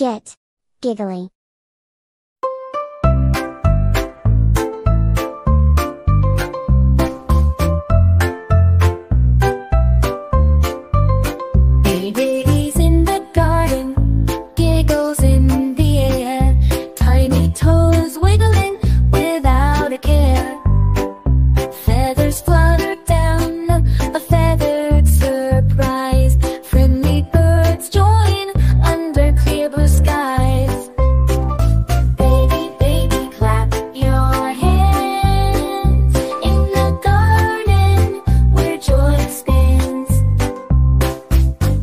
Get Giggly. Baby's in the garden, giggles in the air, tiny toes wiggling without a care. Feathers flutter down, a feathered surprise. Friendly birds join under clear blue skies. Baby, baby, clap your hands in the garden where joy expands.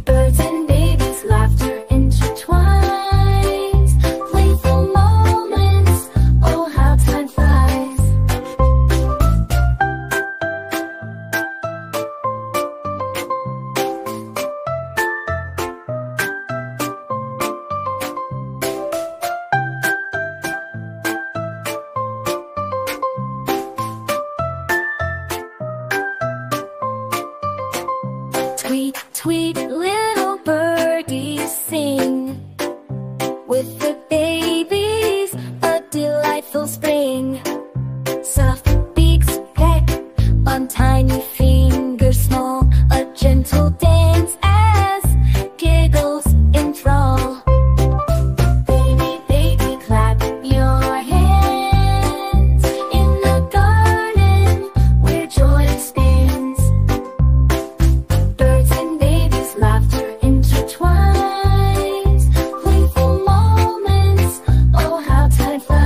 Birds and babies' laughter intertwines, playful moments, oh how time flies. Tweet, tweet, little birdies sing, with the babies, a delightful spring. Soft beaks peck on tiny fingers small, a gentle dance as giggles enthrall. Baby, baby, clap your hands in the garden where joy expands. Birds and babies'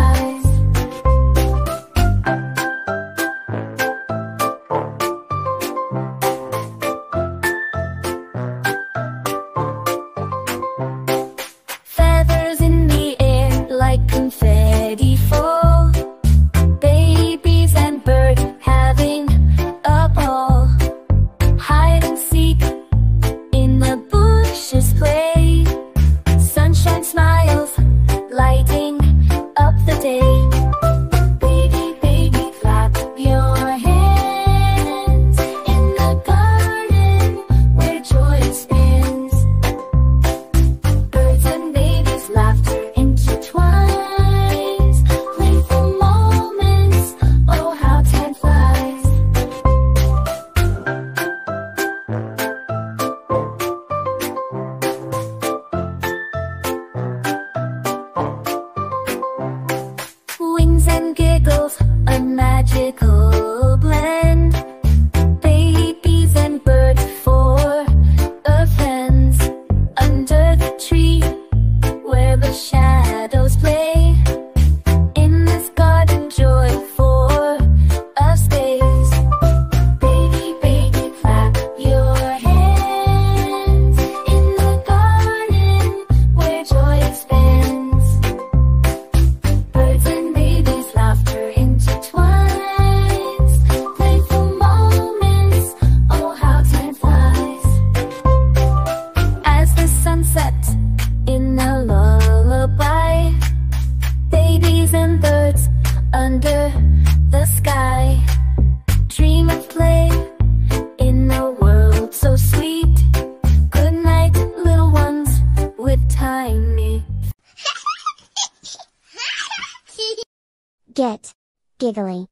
laughter intertwines, playful moments, oh how time flies. Feathers in the air like confetti fall, babies and birds having a ball. Hide and seek in the bushes play, sunshine smiles lighting up the day. Baby, baby, clap your hands in the garden where joy expands. Birds and babies' laughter intertwines, playful moments, oh how time flies. Wings and giggles, a magical blend, babies and birds for a fence. Under the tree where the shadows play, in this garden joy for a space. Baby, baby, clap your hands in the garden where joy expands. Birds and babies' laughter intertwines, playful moments, oh how time flies. As the sun sets in a lullaby, babies and birds under the sky dream of play in a world so sweet. Good night, little ones with tiny. Get Giggly.